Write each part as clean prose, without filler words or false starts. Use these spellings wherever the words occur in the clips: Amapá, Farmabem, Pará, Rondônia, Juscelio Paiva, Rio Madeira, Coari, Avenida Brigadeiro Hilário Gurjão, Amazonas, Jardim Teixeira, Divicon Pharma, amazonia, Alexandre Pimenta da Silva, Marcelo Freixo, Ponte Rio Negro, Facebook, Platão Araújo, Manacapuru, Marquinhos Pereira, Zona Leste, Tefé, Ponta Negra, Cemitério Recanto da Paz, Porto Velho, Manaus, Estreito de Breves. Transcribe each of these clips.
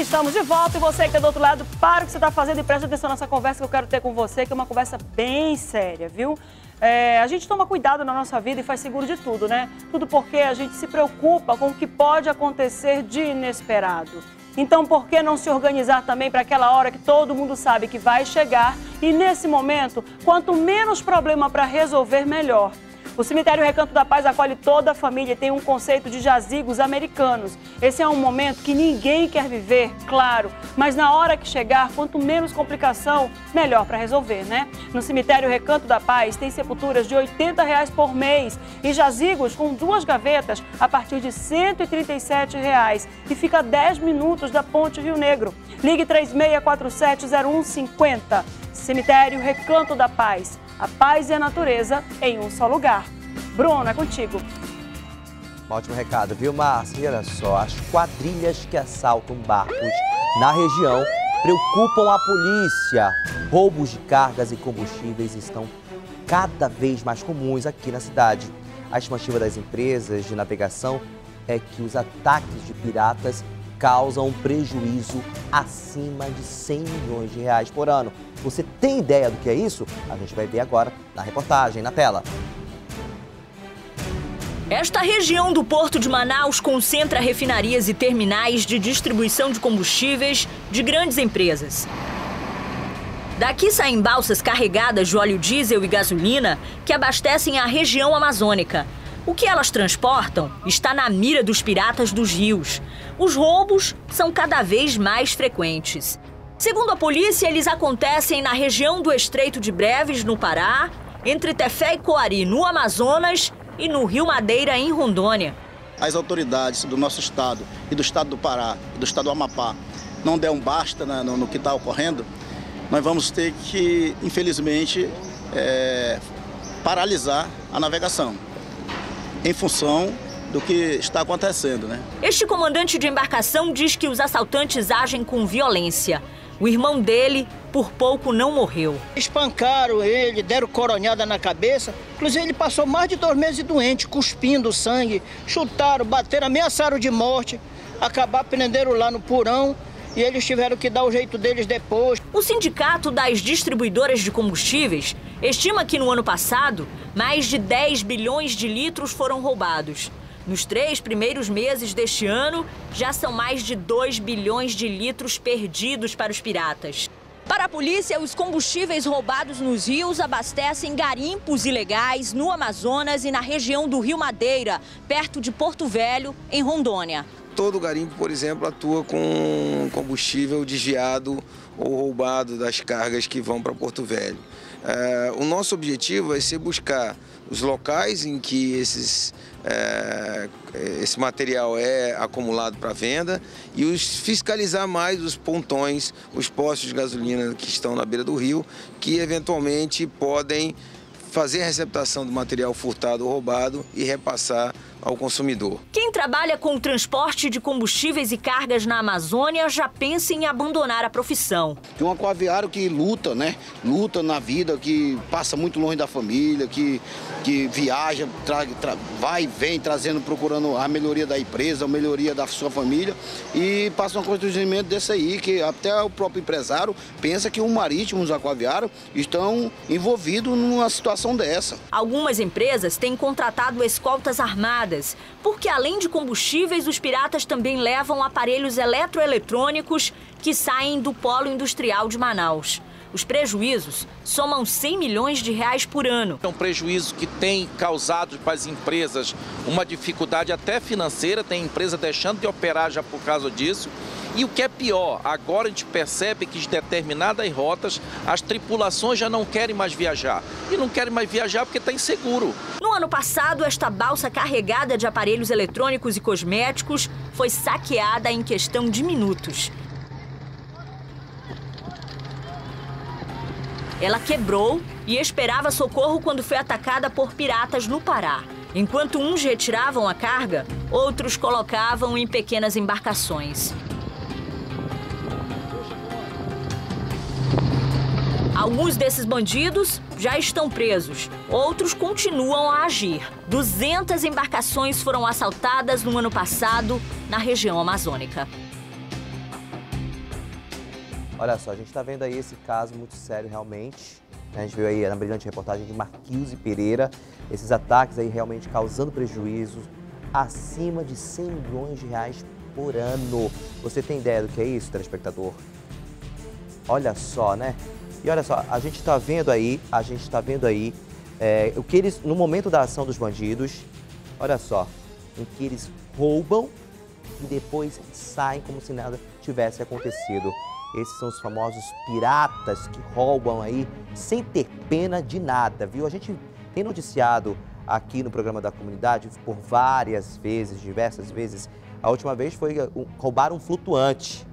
Estamos de volta e você que está do outro lado, para o que você está fazendo e presta atenção nessa conversa que eu quero ter com você, que é uma conversa bem séria, viu? A gente toma cuidado na nossa vida e faz seguro de tudo, né? Tudo porque a gente se preocupa com o que pode acontecer de inesperado. Então, por que não se organizar também para aquela hora que todo mundo sabe que vai chegar e, nesse momento, quanto menos problema para resolver, melhor. O Cemitério Recanto da Paz acolhe toda a família e tem um conceito de jazigos americanos. Esse é um momento que ninguém quer viver, claro, mas na hora que chegar, quanto menos complicação, melhor para resolver, né? No Cemitério Recanto da Paz tem sepulturas de R$80 por mês e jazigos com 2 gavetas a partir de R$137 e fica a 10 minutos da Ponte Rio Negro. Ligue 36470150. Cemitério Recanto da Paz. A paz e a natureza em um só lugar. Bruno, é contigo. Um ótimo recado, viu, Márcia? Olha só, as quadrilhas que assaltam barcos na região preocupam a polícia. Roubos de cargas e combustíveis estão cada vez mais comuns aqui na cidade. A estimativa das empresas de navegação é que os ataques de piratas causam um prejuízo acima de R$100 milhões por ano. Você tem ideia do que é isso? A gente vai ver agora na reportagem, na tela. Esta região do Porto de Manaus concentra refinarias e terminais de distribuição de combustíveis de grandes empresas. Daqui saem balsas carregadas de óleo diesel e gasolina que abastecem a região amazônica. O que elas transportam está na mira dos piratas dos rios. Os roubos são cada vez mais frequentes. Segundo a polícia, eles acontecem na região do Estreito de Breves, no Pará, entre Tefé e Coari, no Amazonas, e no Rio Madeira, em Rondônia. As autoridades do nosso estado e do estado do Pará, do estado do Amapá, não deram basta no que está ocorrendo, nós vamos ter que, infelizmente, paralisar a navegação em função do que está acontecendo, né? Este comandante de embarcação diz que os assaltantes agem com violência. O irmão dele, por pouco, não morreu. Espancaram ele, deram coronhada na cabeça. Inclusive, ele passou mais de 2 meses doente, cuspindo sangue. Chutaram, bateram, ameaçaram de morte. Acabaram, prenderam lá no porão. E eles tiveram que dar o jeito deles depois. O Sindicato das Distribuidoras de Combustíveis estima que no ano passado, mais de 10 bilhões de litros foram roubados. Nos 3 primeiros meses deste ano, já são mais de 2 bilhões de litros perdidos para os piratas. Para a polícia, os combustíveis roubados nos rios abastecem garimpos ilegais no Amazonas e na região do Rio Madeira, perto de Porto Velho, em Rondônia. Todo garimpo, por exemplo, atua com combustível desviado ou roubado das cargas que vão para Porto Velho. O nosso objetivo é ser buscar os locais em que esse material é acumulado para venda e os fiscalizar mais os pontões, os postos de gasolina que estão na beira do rio, que eventualmente podem fazer a receptação do material furtado ou roubado e repassar ao consumidor. Quem trabalha com o transporte de combustíveis e cargas na Amazônia já pensa em abandonar a profissão. Tem um aquaviário que luta, né? Luta na vida, que passa muito longe da família, que viaja, vai e vem trazendo, procurando a melhoria da empresa, a melhoria da sua família e passa um constrangimento desse aí, que até o próprio empresário pensa que o marítimo, os aquaviários, estão envolvidos numa situação dessa. Algumas empresas têm contratado escoltas armadas, porque além de combustíveis, os piratas também levam aparelhos eletroeletrônicos que saem do polo industrial de Manaus. Os prejuízos somam R$100 milhões por ano. É um prejuízo que tem causado para as empresas uma dificuldade até financeira, tem empresa deixando de operar já por causa disso. E o que é pior, agora a gente percebe que de determinadas rotas, as tripulações já não querem mais viajar. E não querem mais viajar porque está inseguro. No ano passado, esta balsa carregada de aparelhos eletrônicos e cosméticos foi saqueada em questão de minutos. Ela quebrou e esperava socorro quando foi atacada por piratas no Pará. Enquanto uns retiravam a carga, outros colocavam em pequenas embarcações. Alguns desses bandidos já estão presos, outros continuam a agir. 200 embarcações foram assaltadas no ano passado na região amazônica. Olha só, a gente está vendo aí esse caso muito sério realmente. A gente viu aí na brilhante reportagem de Marquinhos Pereira, esses ataques aí realmente causando prejuízos acima de 100 milhões de reais por ano. Você tem ideia do que é isso, telespectador? Olha só, né? E olha só, a gente está vendo aí, o que eles, no momento da ação dos bandidos, olha só, em que eles roubam e depois saem como se nada tivesse acontecido. Esses são os famosos piratas que roubam aí sem ter pena de nada, viu? A gente tem noticiado aqui no programa da comunidade por várias vezes, diversas vezes. A última vez foi roubar um flutuante.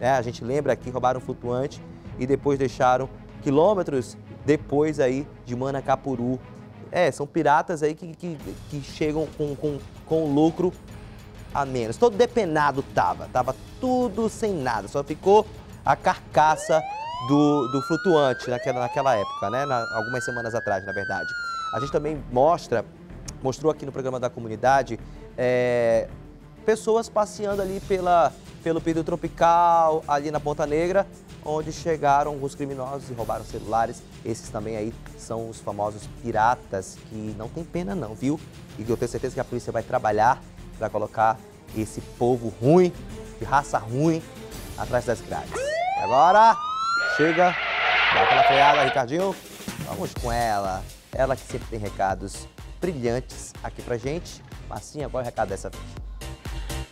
É, a gente lembra aqui, roubaram um flutuante e depois deixaram quilômetros depois aí de Manacapuru. É, são piratas aí que chegam com lucro a menos. Todo depenado tava tudo sem nada, só ficou a carcaça do flutuante naquela época, né? Algumas semanas atrás, na verdade. A gente também mostrou aqui no programa da comunidade pessoas passeando ali pelo período tropical, ali na Ponta Negra, onde chegaram os criminosos e roubaram celulares. Esses também aí são os famosos piratas, que não tem pena não, viu? E eu tenho certeza que a polícia vai trabalhar para colocar esse povo ruim, de raça ruim, atrás das grades. Agora, chega, dá aquela freada, Ricardinho. Vamos com ela. Ela que sempre tem recados brilhantes aqui pra gente. Marcinha, qual é o recado dessa vez?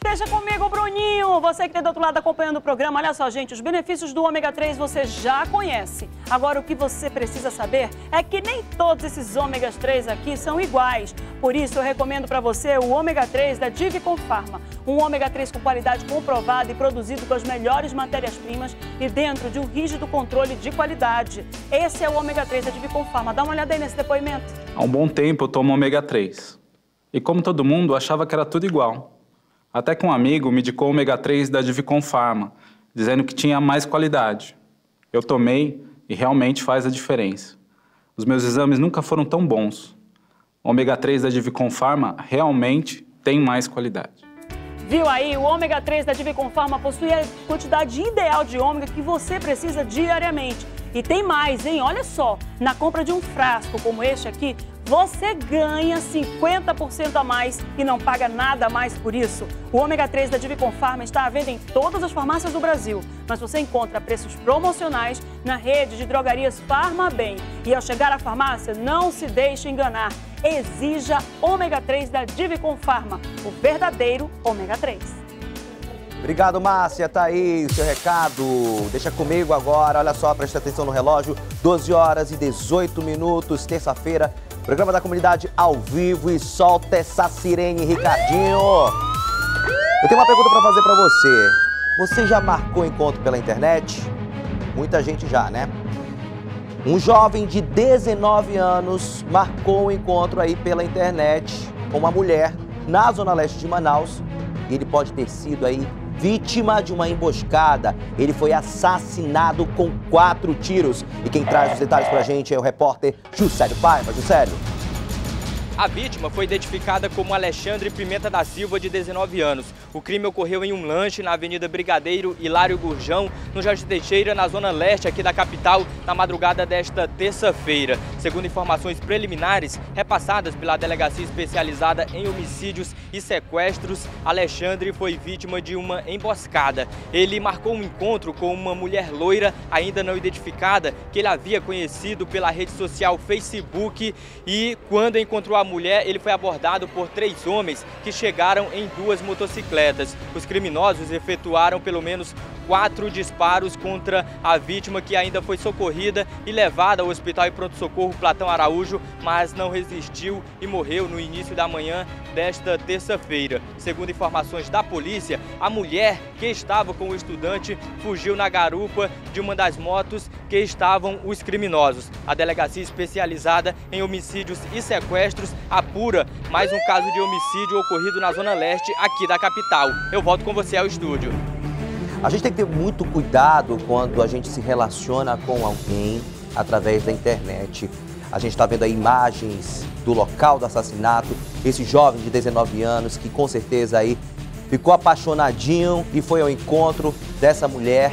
Deixa comigo, Bruninho. Você que tá do outro lado acompanhando o programa. Olha só, gente, os benefícios do ômega 3 você já conhece. Agora, o que você precisa saber é que nem todos esses ômegas 3 aqui são iguais. Por isso, eu recomendo para você o ômega 3 da Divicon Pharma. Um ômega 3 com qualidade comprovada e produzido com as melhores matérias-primas e dentro de um rígido controle de qualidade. Esse é o ômega 3 da Divicon Pharma. Dá uma olhada aí nesse depoimento. Há um bom tempo eu tomo ômega 3. E como todo mundo, achava que era tudo igual. Até que um amigo me indicou o ômega 3 da Divicon Pharma, dizendo que tinha mais qualidade. Eu tomei e realmente faz a diferença. Os meus exames nunca foram tão bons. O ômega 3 da Divicon Pharma realmente tem mais qualidade. Viu aí? O ômega 3 da Divicon Pharma possui a quantidade ideal de ômega que você precisa diariamente. E tem mais, hein? Olha só, na compra de um frasco como este aqui, você ganha 50% a mais e não paga nada a mais por isso. O ômega 3 da Divicon Pharma está à venda em todas as farmácias do Brasil, mas você encontra preços promocionais na rede de drogarias Farmabem. E ao chegar à farmácia, não se deixe enganar. Exija ômega 3 da Divicon Pharma, o verdadeiro ômega 3. Obrigado, Márcia. Tá aí o seu recado. Deixa comigo agora. Olha só, presta atenção no relógio. 12 horas e 18 minutos, terça-feira. Programa da Comunidade ao vivo e solta essa sirene, Ricardinho. Eu tenho uma pergunta para fazer para você. Você já marcou encontro pela internet? Muita gente já, né? Um jovem de 19 anos marcou um encontro aí pela internet com uma mulher na Zona Leste de Manaus. E ele pode ter sido aí vítima de uma emboscada. Ele foi assassinado com 4 tiros. E quem traz os detalhes pra gente é o repórter Juscelio Paiva. Juscelio. A vítima foi identificada como Alexandre Pimenta da Silva, de 19 anos. O crime ocorreu em um lanche na Avenida Brigadeiro Hilário Gurjão, no Jardim Teixeira, na Zona Leste aqui da capital, na madrugada desta terça-feira. Segundo informações preliminares repassadas pela Delegacia Especializada em Homicídios e Sequestros, Alexandre foi vítima de uma emboscada. Ele marcou um encontro com uma mulher loira ainda não identificada, que ele havia conhecido pela rede social Facebook, e quando encontrou a mulher, ele foi abordado por 3 homens que chegaram em 2 motocicletas. Os criminosos efetuaram pelo menos 4 disparos contra a vítima, que ainda foi socorrida e levada ao hospital e pronto-socorro Platão Araújo, mas não resistiu e morreu no início da manhã desta terça-feira. Segundo informações da polícia, a mulher que estava com o estudante fugiu na garupa de uma das motos que estavam os criminosos. A Delegacia Especializada em Homicídios e Sequestros apura mais um caso de homicídio ocorrido na Zona Leste aqui da capital. Eu volto com você ao estúdio. A gente tem que ter muito cuidado quando a gente se relaciona com alguém através da internet. A gente está vendo aí imagens do local do assassinato. Esse jovem de 19 anos que com certeza aí ficou apaixonadinho e foi ao encontro dessa mulher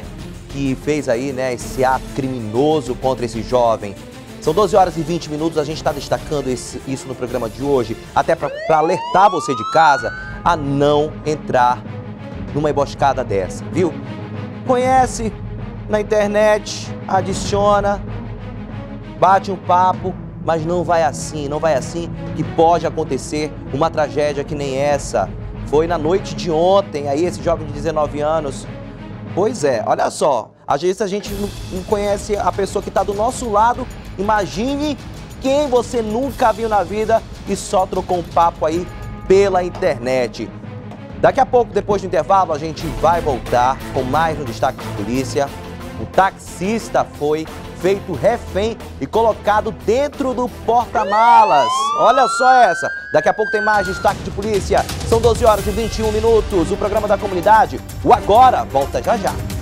que fez aí, né, esse ato criminoso contra esse jovem. São 12 horas e 20 minutos, a gente está destacando isso no programa de hoje, até para alertar você de casa a não entrar numa emboscada dessa, viu? Conhece na internet, adiciona, bate um papo, mas não vai assim que pode acontecer uma tragédia que nem essa. Foi na noite de ontem, aí esse jovem de 19 anos. Pois é, olha só, às vezes a gente não conhece a pessoa que está do nosso lado. Imagine quem você nunca viu na vida e só trocou um papo aí pela internet. Daqui a pouco, depois do intervalo, a gente vai voltar com mais um destaque de polícia. O taxista foi feito refém e colocado dentro do porta-malas. Olha só essa. Daqui a pouco tem mais destaque de polícia. São 12 horas e 21 minutos. O programa da comunidade, o Agora, volta já já.